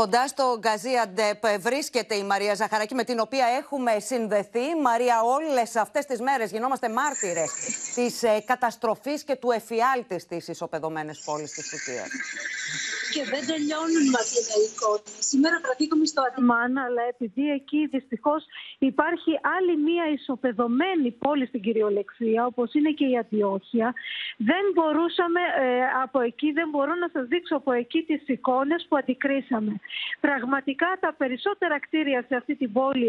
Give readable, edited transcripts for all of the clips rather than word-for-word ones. Κοντά στο Γκαζιαντέπ βρίσκεται η Μαρία Ζαχαράκη, με την οποία έχουμε συνδεθεί. Μαρία, όλες αυτές τις μέρες γινόμαστε μάρτυρες της καταστροφής και του εφιάλτη στις ισοπεδωμένες πόλεις της Τουρκίας. Και δεν τελειώνουν με την εικόνα. Σήμερα βραδίκομαι στο Αντιγιαμάν, αλλά επειδή εκεί δυστυχώς υπάρχει άλλη μία ισοπεδωμένη πόλη στην κυριολεξία, όπως είναι και η Αντιόχεια, δεν μπορούσαμε από εκεί, δεν μπορώ να σας δείξω από εκεί τις εικόνες που αντικρίσαμε. Πραγματικά τα περισσότερα κτίρια σε αυτή την πόλη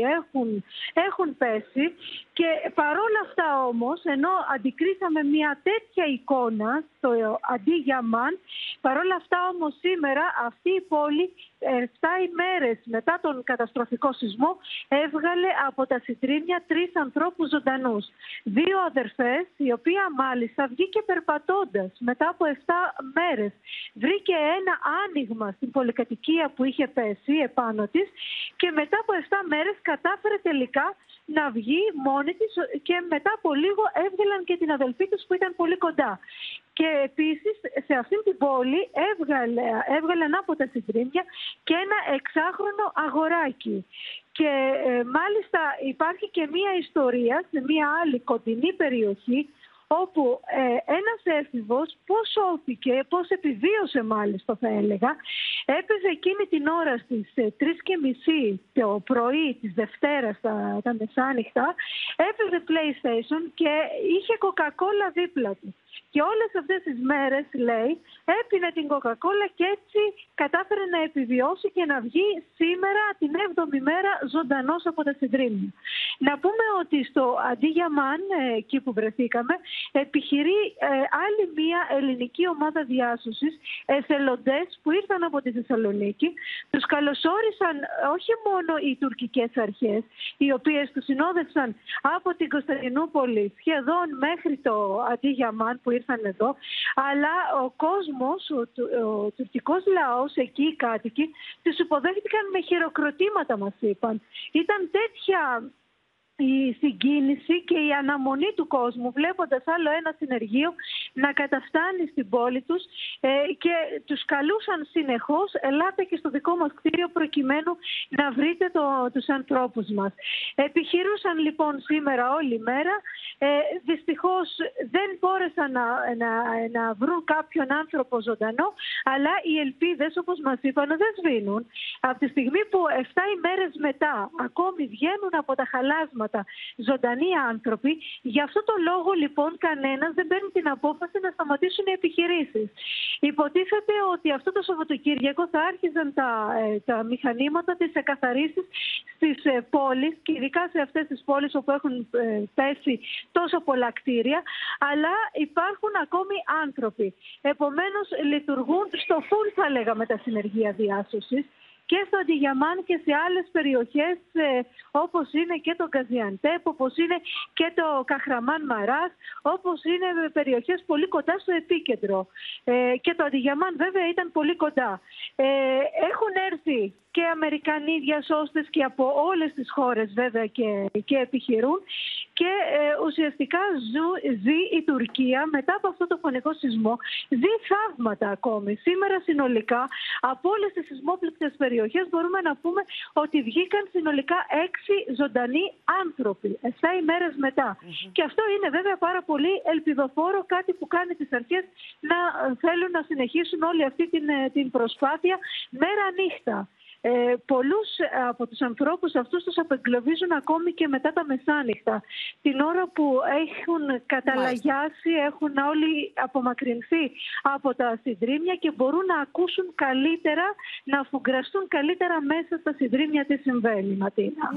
έχουν πέσει, και παρόλα αυτά όμως, ενώ αντικρίσαμε μία τέτοια εικόνα στο Αντιγιαμάν, παρόλα αυτά όμως σήμερα αυτή η πόλη 7 ημέρες μετά τον καταστροφικό σεισμό έβγαλε από τα συντρίμμια 3 ανθρώπους ζωντανούς. 2 αδερφές, η οποία μάλιστα βγήκε περπατώντας μετά από 7 μέρες. Βρήκε ένα άνοιγμα στην πολυκατοικία που είχε πέσει επάνω της και μετά από 7 μέρες κατάφερε τελικά να βγει μόνη της, και μετά από λίγο έβγαλαν και την αδελφή τους που ήταν πολύ κοντά. Και επίσης σε αυτήν την πόλη έβγαλαν από τα συντρίμμια και ένα 6χρονο αγοράκι. Και μάλιστα υπάρχει και μία ιστορία σε μία άλλη κοντινή περιοχή, όπου ένας έφηβος πώς σώθηκε, πώς επιβίωσε μάλιστα θα έλεγα, έπαιζε εκείνη την ώρα στις 3:30 το πρωί της Δευτέρας τα μεσάνυχτα, έπαιζε PlayStation και είχε Coca-Cola δίπλα του. Και όλες αυτές τις μέρες, λέει, έπινε την Coca-Cola και έτσι κατάφερε να επιβιώσει και να βγει σήμερα την 7η μέρα ζωντανός από τα συντρίμμια. Να πούμε ότι στο Αντιγιαμάν, εκεί που βρεθήκαμε, επιχειρεί άλλη μία ελληνική ομάδα διάσωσης, εθελοντές που ήρθαν από τη Θεσσαλονίκη. Τους καλωσόρισαν όχι μόνο οι τουρκικές αρχές, οι οποίες τους συνόδευσαν από την Κωνσταντινούπολη σχεδόν μέχρι το Αντιγιαμάν που ήρθαν εδώ, αλλά ο κόσμος, ο τουρκικός λαός, εκεί οι κάτοικοι, τους υποδέχτηκαν με χειροκροτήματα, μας είπαν. Ήταν τέτοια η συγκίνηση και η αναμονή του κόσμου, βλέποντας άλλο ένα συνεργείο να καταφτάνει στην πόλη τους, και τους καλούσαν συνεχώς, ελάτε και στο δικό μας κτίριο προκειμένου να βρείτε τους ανθρώπους μας. Επιχειρούσαν λοιπόν σήμερα όλη μέρα. Δυστυχώς δεν μπόρεσαν να βρουν κάποιον άνθρωπο ζωντανό, αλλά οι ελπίδες, όπως μας είπαν, δεν σβήνουν. Από τη στιγμή που 7 ημέρες μετά ακόμη βγαίνουν από τα χαλάσματα ζωντανοί άνθρωποι, γι' αυτό το λόγο λοιπόν κανένας δεν παίρνει την απόφαση να σταματήσουν οι επιχειρήσεις. Υποτίθεται ότι αυτό το Σαββατοκύριακο θα άρχιζαν τα μηχανήματα της εκαθαρίσης στις πόλεις, και ειδικά σε αυτές τις πόλεις όπου έχουν πέσει τόσο πολλά κτίρια, αλλά υπάρχουν ακόμη άνθρωποι. Επομένως λειτουργούν στο φουλ, θα λέγαμε, τα συνεργεία διάσωσης, και στο Αντιγιαμάν και σε άλλες περιοχές, όπως είναι και το Γκαζιαντέπ, όπως είναι και το Καχραμάν Μαράς, όπως είναι περιοχές πολύ κοντά στο επίκεντρο. Και το Αντιγιαμάν βέβαια ήταν πολύ κοντά. Έχουν έρθει και Αμερικανοί διασώστες και από όλες τις χώρες βέβαια και επιχειρούν. Και ουσιαστικά ζει η Τουρκία μετά από αυτό το φωνικό σεισμό, ζει θαύματα ακόμη. Σήμερα συνολικά από όλες τις σεισμόπληκτες περιοχές μπορούμε να πούμε ότι βγήκαν συνολικά 6 ζωντανοί άνθρωποι 7 ημέρες μετά. Και αυτό είναι βέβαια πάρα πολύ ελπιδοφόρο, κάτι που κάνει τις αρχές να θέλουν να συνεχίσουν όλη αυτή την προσπάθεια μέρα νύχτα. Πολλούς από τους ανθρώπους αυτούς τους απεγκλωβίζουν ακόμη και μετά τα μεσάνυχτα, την ώρα που έχουν καταλαγιάσει, έχουν όλοι απομακρυνθεί από τα συντρίμμια και μπορούν να ακούσουν καλύτερα, να αφουγκραστούν καλύτερα μέσα στα συντρίμμια τι συμβαίνει, Ματίνα.